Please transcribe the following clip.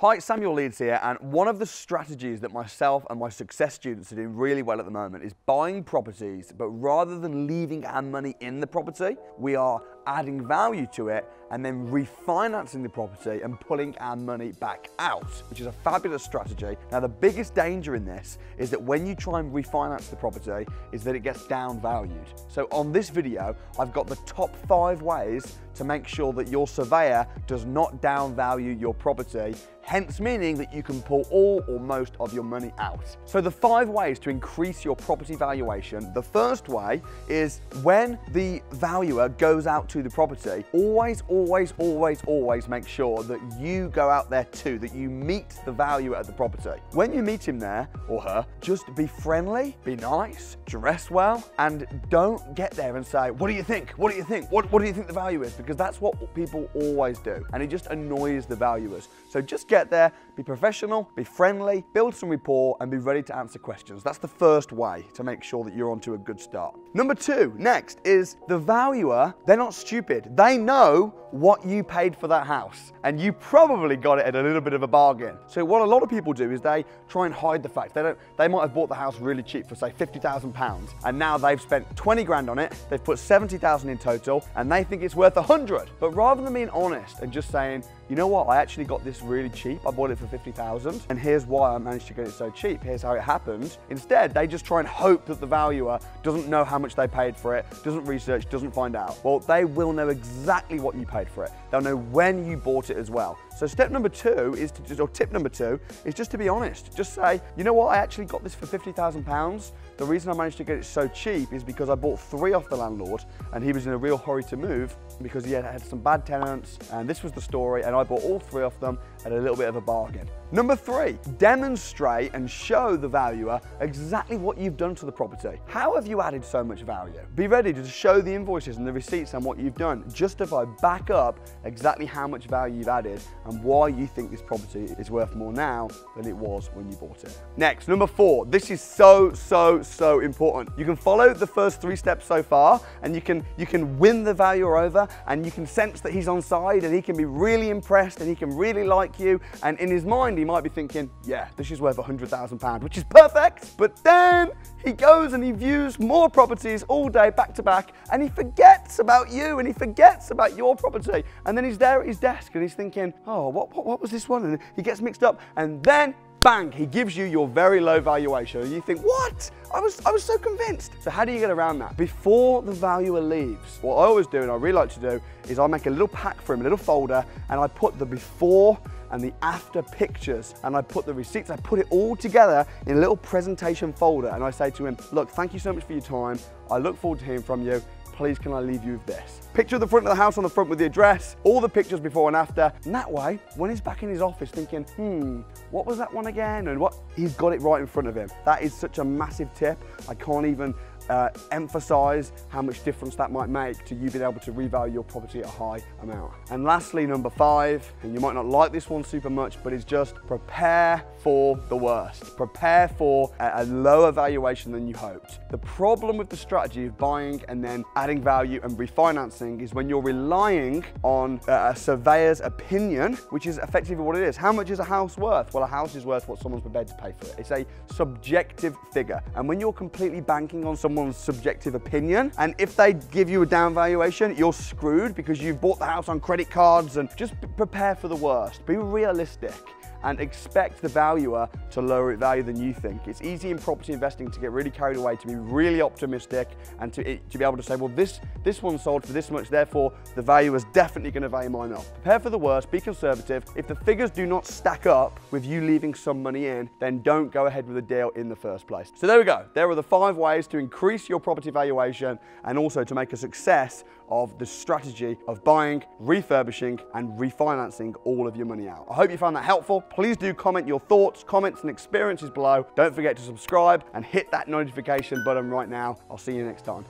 Hi, Samuel Leeds here, and one of the strategies that myself and my success students are doing really well at the moment is buying properties, but rather than leaving our money in the property, we are adding value to it and then refinancing the property and pulling our money back out, which is a fabulous strategy. Now, the biggest danger in this is that when you try and refinance the property is that it gets downvalued. So on this video, I've got the top 5 ways to make sure that your surveyor does not downvalue your property, hence meaning that you can pull all or most of your money out. So the 5 ways to increase your property valuation. The first way is when the valuer goes out to the property, always make sure that you go out there too, that you meet the valuer at the property. When you meet him there, or her, just be friendly, be nice, dress well, and don't get there and say, what do you think? What do you think? What do you think the value is? Because that's what people always do, and it just annoys the valuers. So just get there, be professional, be friendly, build some rapport, and be ready to answer questions. That's the first way to make sure that you're onto a good start. Number 2, next, is the valuer, they're not stupid. They know what you paid for that house, and you probably got it at a little bit of a bargain. So what a lot of people do is they try and hide the fact. They might have bought the house really cheap for, say, £50,000, and now they've spent 20 grand on it, they've put 70,000 in total, and they think it's worth 100. But rather than being honest and just saying, you know what, I actually got this really cheap, I bought it for 50,000, and here's why I managed to get it so cheap, here's how it happened. Instead, they just try and hope that the valuer doesn't know how much they paid for it, doesn't research, doesn't find out. Well, they will know exactly what you paid for it. They'll know when you bought it as well. So step number 2 is to just, or tip number 2, is just to be honest. Just say, you know what, I actually got this for £50,000. The reason I managed to get it so cheap is because I bought 3 off the landlord, and he was in a real hurry to move because he had some bad tenants, and this was the story, and I bought all 3 of them at a little bit of a bargain. Number 3, demonstrate and show the valuer exactly what you've done to the property. How have you added so much value? Be ready to show the invoices and the receipts and what you've done. Justify, back up exactly how much value you've added and why you think this property is worth more now than it was when you bought it. Next, number 4, this is so important. You can follow the first 3 steps so far, and you can win the valuer over, and you can sense that he's on side, and he can be really impressed, and he can really like you, and in his mind he might be thinking, yeah, this is worth £100,000, which is perfect. But then he goes and he views more properties all day back to back, and he forgets about you, and he forgets about your property, and then he's there at his desk and he's thinking, oh, what was this one? And he gets mixed up, and then bang, he gives you your very low valuation, and you think, what? I was so convinced. So how do you get around that? Before the valuer leaves, what I always do, and I really like to do, is I make a little pack for him, a little folder, and I put the before and the after pictures, and I put the receipts, I put it all together in a little presentation folder, and I say to him, look, thank you so much for your time, I look forward to hearing from you, please can I leave you with this? Picture of the front of the house on the front with the address, all the pictures before and after, and that way, when he's back in his office thinking, what was that one again, and what, he's got it right in front of him. That is such a massive tip, I can't even emphasize how much difference that might make to you being able to revalue your property at a high amount. And lastly, number 5, and you might not like this one super much, but it's just prepare for the worst. Prepare for a lower valuation than you hoped. The problem with the strategy of buying and then adding value and refinancing is when you're relying on a surveyor's opinion, which is effectively what it is. How much is a house worth? Well, a house is worth what someone's prepared to pay for it. It's a subjective figure. And when you're completely banking on someone's subjective opinion, and if they give you a down valuation, you're screwed because you've bought the house on credit cards. And just prepare for the worst. Be realistic and expect the valuer to lower its value than you think. It's easy in property investing to get really carried away, to be really optimistic, and to be able to say, well, this one sold for this much, therefore the value is definitely going to value mine up. Prepare for the worst, be conservative. If the figures do not stack up with you leaving some money in, then don't go ahead with the deal in the first place. So there we go. There are the 5 ways to increase your property valuation, and also to make a success of the strategy of buying, refurbishing, and refinancing all of your money out. I hope you found that helpful. Please do comment your thoughts, comments, and experiences below. Don't forget to subscribe and hit that notification button right now. I'll see you next time.